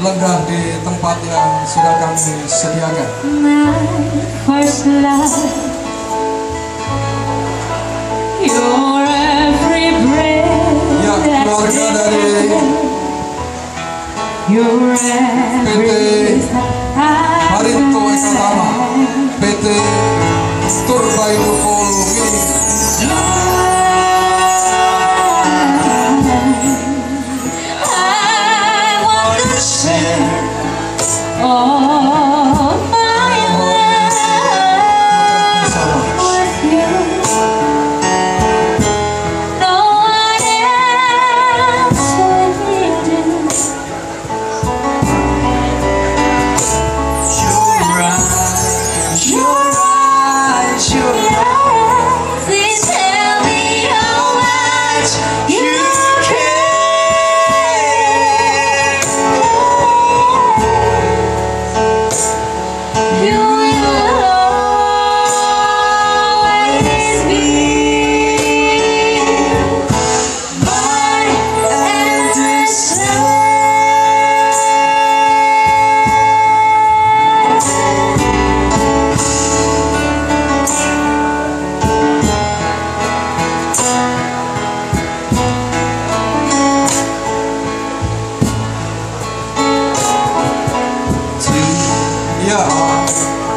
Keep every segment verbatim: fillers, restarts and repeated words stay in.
lenggah di tempat yang sudah kami sediakan. Ya, keluarga dari P T Harinto Eka Tama, P T Turbainukul Gini.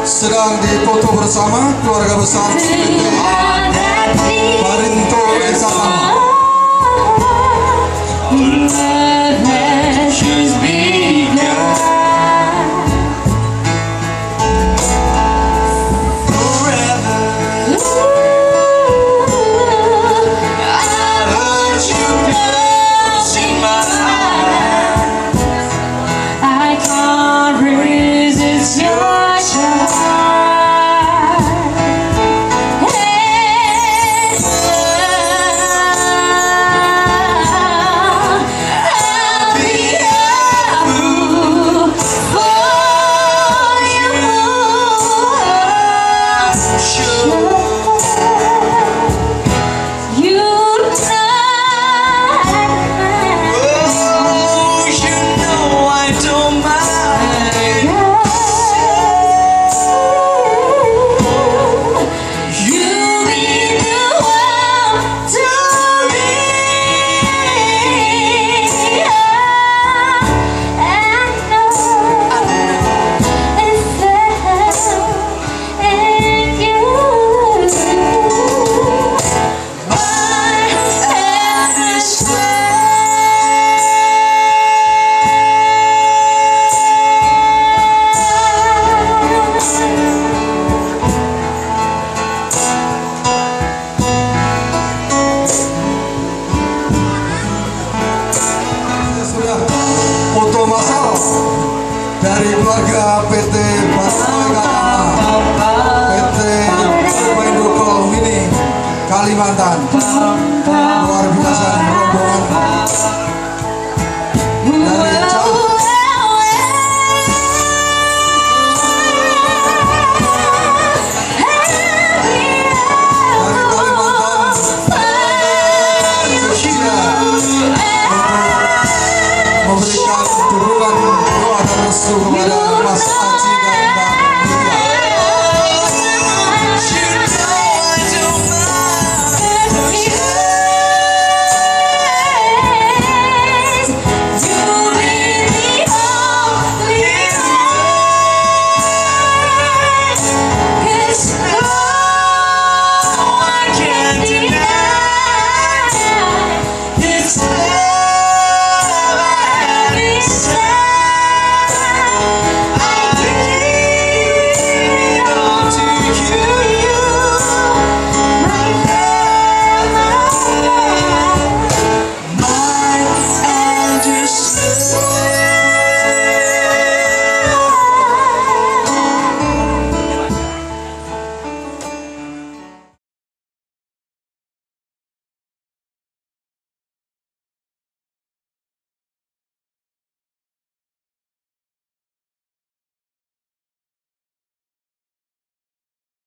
Sedang dipoto bersama keluarga besar Harinto Eka Tama. Dari keluarga P T P T Turbainukul Mini Kalimantan.